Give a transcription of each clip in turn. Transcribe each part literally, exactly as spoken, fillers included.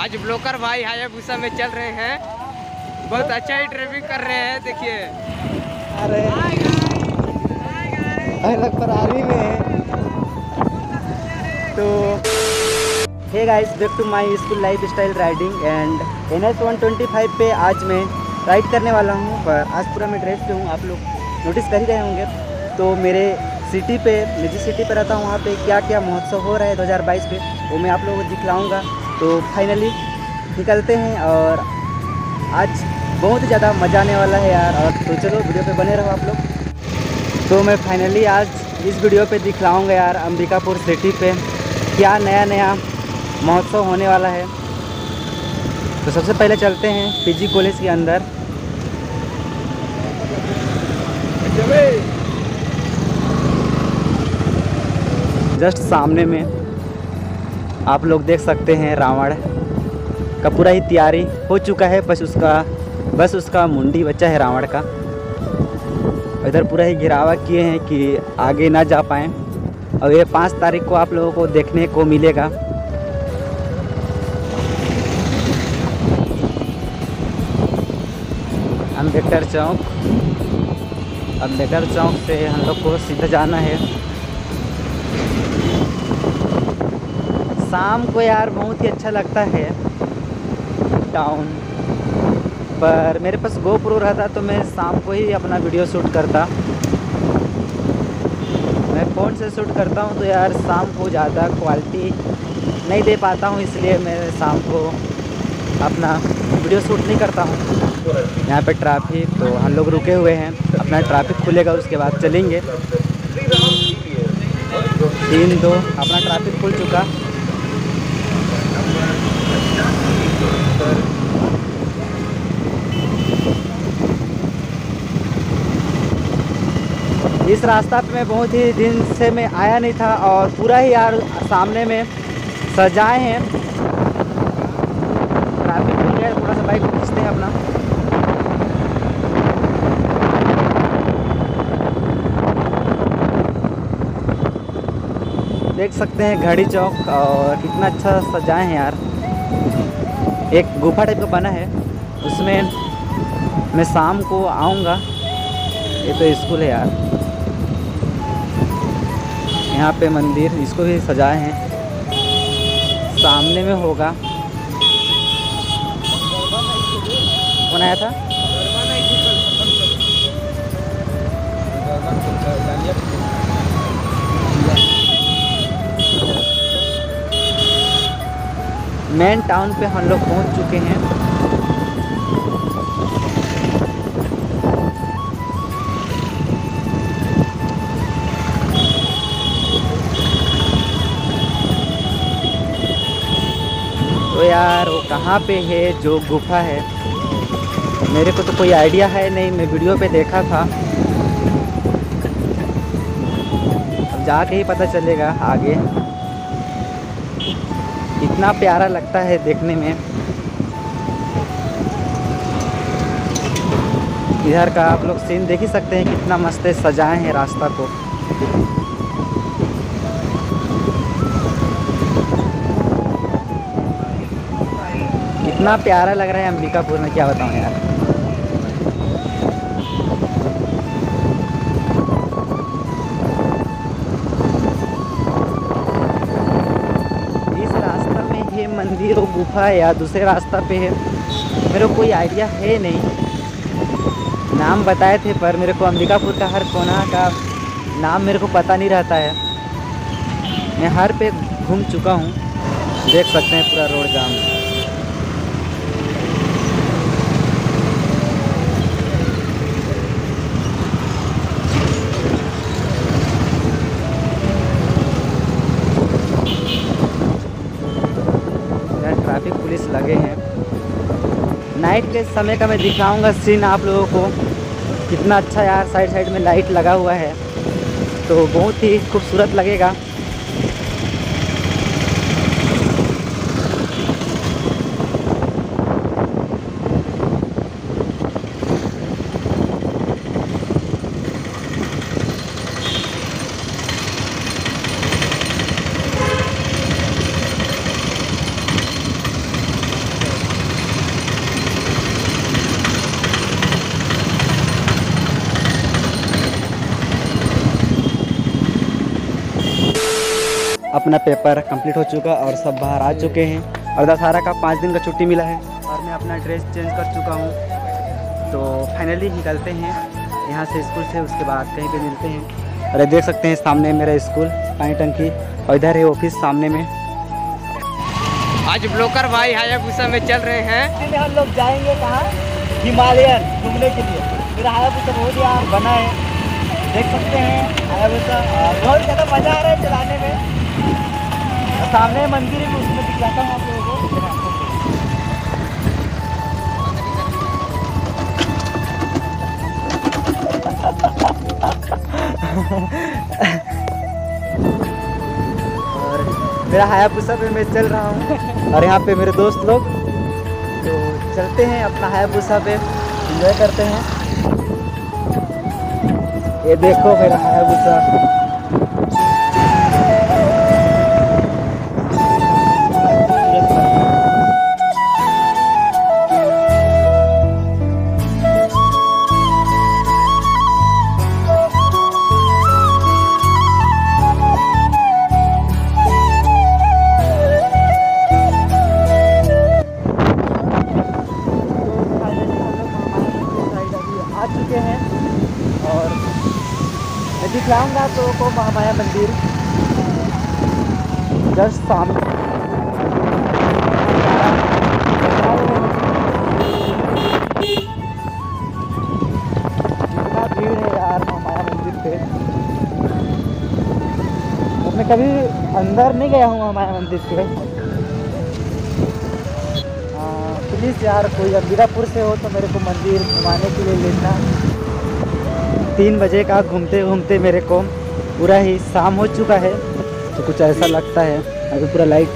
आज ब्लॉकर भाई हायाबुसा में चल रहे हैं, बहुत अच्छा ही ट्रैवलिंग कर रहे हैं। देखिए अरे फरारी में तो hey guys, back to my school lifestyle riding and N S one two five पे आज मैं राइड करने वाला हूँ। पर आज पूरा मैं ड्रेस पे हूँ, आप लोग नोटिस कर ही रहे होंगे। तो मेरे सिटी पे, मैं जिस सिटी पे रहता हूँ वहाँ पे क्या क्या महोत्सव हो रहा है दो हज़ार बाईस पे, वो मैं आप लोगों को दिखलाऊँगा। तो फाइनली निकलते हैं और आज बहुत ही ज़्यादा मज़ा आने वाला है यार। और तो चलो वीडियो पर बने रहो आप लोग। तो मैं फाइनली आज इस वीडियो पर दिखलाऊँगा यार अंबिकापुर सिटी पे क्या नया नया महोत्सव होने वाला है। तो सबसे पहले चलते हैं पीजी कॉलेज के अंदर। जस्ट सामने में आप लोग देख सकते हैं रावण का पूरा ही तैयारी हो चुका है, बस उसका बस उसका मुंडी बच्चा है रावण का। इधर पूरा ही घिरावा किए हैं कि आगे ना जा पाएँ। और ये पाँच तारीख को आप लोगों को देखने को मिलेगा। अम्बेडकर चौक, अम्बेडकर चौक से हम लोग को सीधा जाना है। शाम को यार बहुत ही अच्छा लगता है टाउन पर। मेरे पास गोप्रो रहता तो मैं शाम को ही अपना वीडियो शूट करता। फ़ोन से शूट करता हूँ तो यार शाम को ज़्यादा क्वालिटी नहीं दे पाता हूँ, इसलिए मैं शाम को अपना वीडियो शूट नहीं करता हूँ। यहाँ पे ट्रैफिक, तो हम लोग रुके हुए हैं, अपना ट्रैफिक खुलेगा उसके बाद चलेंगे। तीन दो अपना ट्रैफिक खुल चुका। इस रास्ता पे मैं बहुत ही दिन से मैं आया नहीं था और पूरा ही यार सामने में सजाए हैं। ट्रैफिक हो गया, थोड़ा सा बाइक खींचते हैं अपना। देख सकते हैं घड़ी चौक, और कितना अच्छा सजाए हैं यार। एक गुफा टाइप का बना है, उसमें मैं शाम को आऊँगा। ये तो स्कूल है यार, यहाँ पे मंदिर, इसको भी सजाए हैं। सामने में होगा, कौन आया था? मेन टाउन पे हम लोग पहुँच चुके हैं। तो यार वो कहाँ पे है जो गुफा है, मेरे को तो कोई आइडिया है नहीं, मैं वीडियो पे देखा था। अब जाके ही पता चलेगा आगे। इतना प्यारा लगता है देखने में। इधर का आप लोग सीन देख ही सकते हैं, कितना मस्त सजाए हैं रास्ता को। इतना प्यारा लग रहा है अंबिकापुर में, क्या बताऊं यार। इस रास्ता में ये मंदिर और गुफा है या दूसरे रास्ता पे है, मेरे को कोई आइडिया है नहीं। नाम बताए थे पर मेरे को अंबिकापुर का हर कोना का नाम मेरे को पता नहीं रहता है। मैं हर पे घूम चुका हूँ। देख सकते हैं पूरा रोड जाम। पुलिस लगे हैं। नाइट के समय का मैं दिखाऊंगा सीन आप लोगों को, कितना अच्छा यार। साइड साइड में लाइट लगा हुआ है तो बहुत ही खूबसूरत लगेगा। अपना पेपर कंप्लीट हो चुका और सब बाहर आ चुके हैं और दशहरा का पाँच दिन का छुट्टी मिला है और मैं अपना ड्रेस चेंज कर चुका हूँ। तो फाइनली निकलते हैं यहाँ से स्कूल से, उसके बाद कहीं पे मिलते हैं। अरे देख सकते हैं सामने मेरा स्कूल पानी टंकी और इधर है ऑफिस सामने में। आज ब्लॉकर भाई हायाबुसा में चल रहे हैं। हम लोग जाएंगे कहाँ? हिमालयन घूमने के लिए। मेरा हायाबुसा बहुत यहाँ बना है, देख सकते हैं हायाबुसा, बहुत ज़्यादा मज़ा आ रहा है चलाने में। सामने मंदिर है, उसमें दिखाता हूँ आप लोगों को। और मेरा हायाबुसा में मैं चल रहा हूँ और यहाँ पे मेरे दोस्त लोग। तो चलते हैं अपना हायाबुसा पे, एंजॉय करते हैं। ये देखो मेरा हायाबुसा। दिखलाऊंगा तो को महामाया मंदिर जस्ट सामने। इतना भीड़ है यार महामाया मंदिर पे। मैं कभी अंदर नहीं गया हूँ महामाया मंदिर पे। प्लीज़ यार कोई अंबिकापुर से हो तो मेरे को मंदिर घुमाने के लिए लेना। तीन बजे का घूमते घूमते मेरे को पूरा ही शाम हो चुका है, तो कुछ ऐसा लगता है अभी पूरा लाइट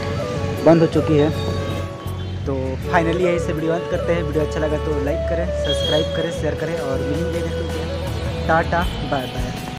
बंद हो चुकी है। तो फाइनली यही से वीडियो अंत करते हैं। वीडियो अच्छा लगा तो लाइक करें, सब्सक्राइब करें, शेयर करें और मिलेंगे। Tata bye bye.